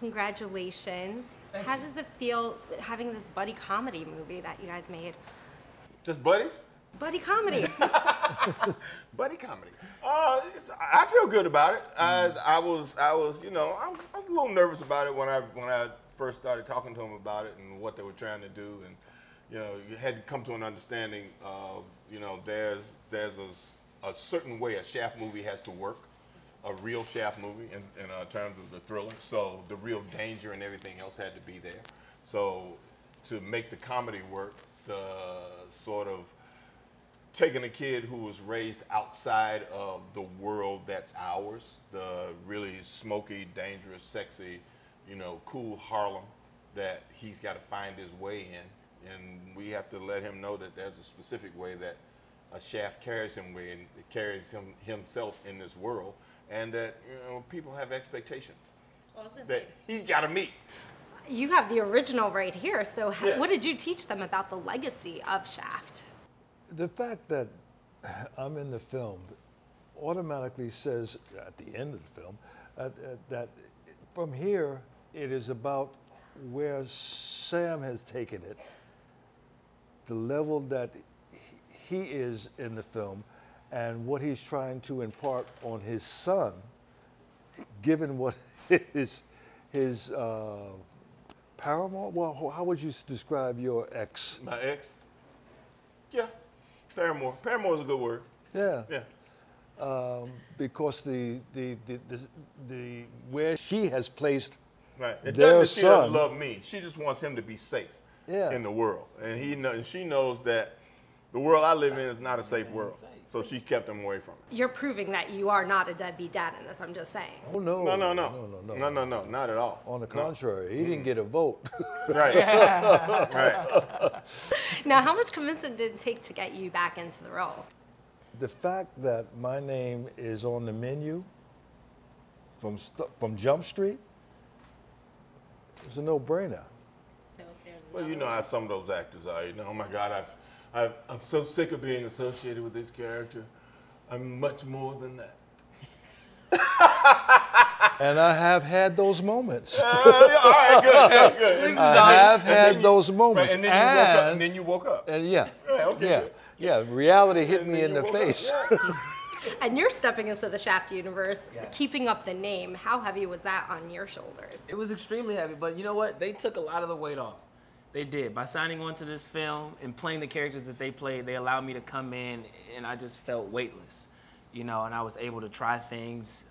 Congratulations. How does it feel having this buddy comedy movie that you guys made? Just buddies? Buddy comedy. Buddy comedy. I feel good about it. I was a little nervous about it when I first started talking to them about it and what they were trying to do, and you know, you had to come to an understanding of, you know, there's a certain way a Shaft movie has to work, a real Shaft movie in terms of the thriller. So the real danger and everything else had to be there. So to make the comedy work, sort of taking a kid who was raised outside of the world that's ours, the really smoky, dangerous, sexy, you know, cool Harlem that he's got to find his way in, and we have to let him know that there's a specific way that a Shaft carries him with, and carries himself in this world, and that, you know, people have expectations that he's got to meet. You have the original right here, so yeah. What did you teach them about the legacy of Shaft? The fact that I'm in the film automatically says, at the end of the film, that from here it is about where Sam has taken it, the level that he is in the film, and what he's trying to impart on his son, given what his paramour? Well, how would you describe your ex? My ex? Yeah. Paramour. Paramour is a good word. Yeah. Yeah. Because the where she has placed right. It doesn't she doesn't love me. She just wants him to be safe yeah. in the world, and she knows that the world I live in is not a safe world. So she kept him away from it. You're proving that you are not a deadbeat dad in this, I'm just saying. Oh, no. No, no, no. No, no, no. No, no, no. Not at all. On the contrary, he didn't get a vote. Right. Right. Now, how much convincing did it take to get you back into the role? The fact that my name is on the menu from Jump Street is a no-brainer. So well, you know how some of those actors are. You know, oh, my God, I'm so sick of being associated with this character. I'm much more than that. And I have had those moments. All right, good, good, good. This is I have had those moments. Right, and then you woke up. And yeah. Right, okay, yeah, yeah. Reality hit me in the face. And you're stepping into the Shaft universe, yeah. keeping up the name. How heavy was that on your shoulders? It was extremely heavy, but you know what? They took a lot of the weight off. They did. By signing on to this film and playing the characters that they played, they allowed me to come in, and I just felt weightless, you know, and I was able to try things,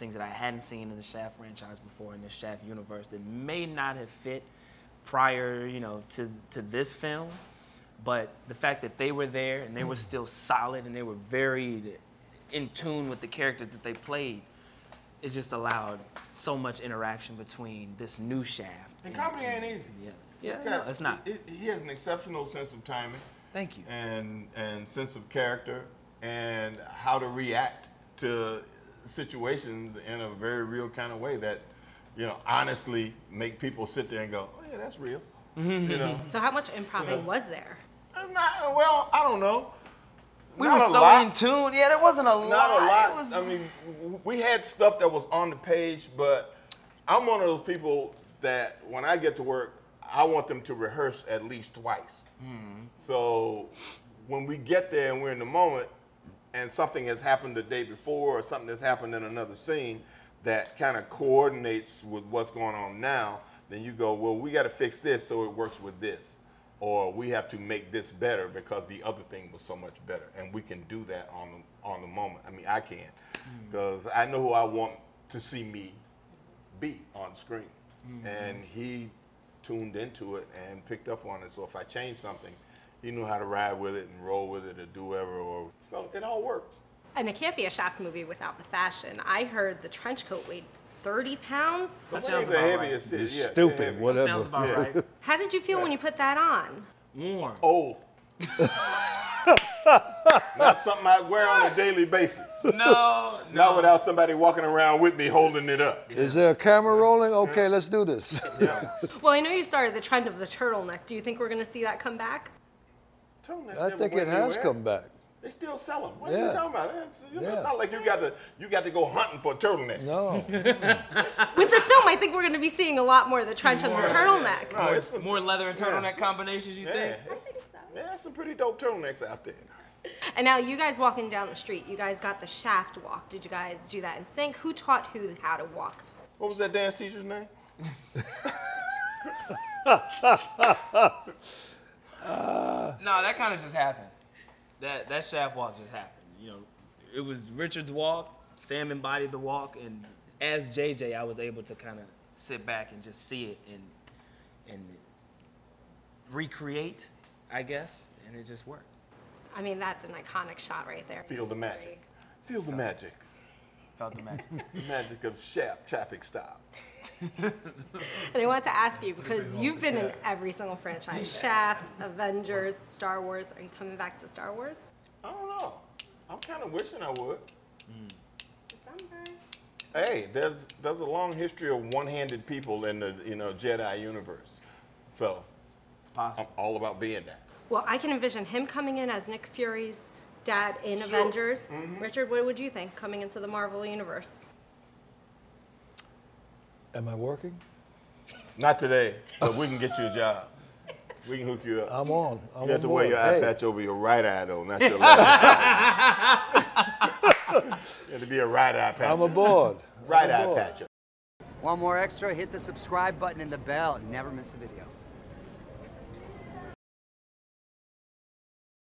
things that I hadn't seen in the Shaft franchise before, in the Shaft universe, that may not have fit prior, you know, to this film. But the fact that they were there and they were still solid and they were very in tune with the characters that they played, it just allowed so much interaction between this new Shaft. And comedy ain't easy. Yeah. Yeah, no, it's not. He has an exceptional sense of timing. Thank you. And sense of character and how to react to situations in a very real kind of way that, you know, honestly make people sit there and go, oh yeah, that's real. You know. So how much improv was there? Not, well, I don't know. We were so in tune. Yeah, there wasn't a lot. Not a lot. It was... I mean, we had stuff that was on the page, but I'm one of those people that when I get to work, I want them to rehearse at least twice. So when we get there and we're in the moment and something has happened the day before or something that's happened in another scene that kind of coordinates with what's going on now, then you go, well, we got to fix this so it works with this. Or we have to make this better because the other thing was so much better. And we can do that on the moment. I mean, I can. Because I know who I want to see me be on screen. And he tuned into it and picked up on it. So if I changed something, he knew how to ride with it and roll with it or do whatever. Or, so it all works. And it can't be a Shaft movie without the fashion. I heard the trench coat weighed 30 pounds. That sounds about right. Stupid, whatever. Sounds about right. How did you feel when you put that on? Warm. Old. Not something I wear on a daily basis. No, no. Not without somebody walking around with me holding it up. Yeah. Is there a camera rolling? Okay, let's do this. Yeah. Well, I know you started the trend of the turtleneck. Do you think we're going to see that come back? Turtleneck I think it has come back. They still sell them. What are you talking about? It's not like you got to go hunting for a turtleneck. No. With this film, I think we're going to be seeing a lot more of the trench and the turtleneck. Yeah. No, it's more leather and turtleneck combinations, you think? I think so. Yeah, there's some pretty dope turtlenecks out there. And now you guys walking down the street, you guys got the Shaft walk. Did you guys do that in sync? Who taught who how to walk? What was that dance teacher's name? No, that kind of just happened. That Shaft walk just happened. You know, it was Richard's walk. Sam embodied the walk, and as JJ, I was able to kind of sit back and just see it and recreate, I guess, and it just worked. I mean, that's an iconic shot right there. Feel the magic. Feel the magic. Felt the magic. The magic of Shaft traffic stop. And I want to ask you, because you've been in every single franchise, Shaft, Avengers, Star Wars. Are you coming back to Star Wars? I don't know. I'm kind of wishing I would. December. Hey, there's a long history of one-handed people in the Jedi universe. So it's possible. I'm all about being that. Well, I can envision him coming in as Nick Fury's dad in Avengers. Richard, what would you think coming into the Marvel universe? Am I working? Not today, but we can get you a job. We can hook you up. I'm on. I'm you have to wear your eye patch over your right eye, though, not your left eye. You have to be a right eye patcher. I'm aboard. Right eye patcher. Want more extra? Hit the subscribe button and the bell and never miss a video.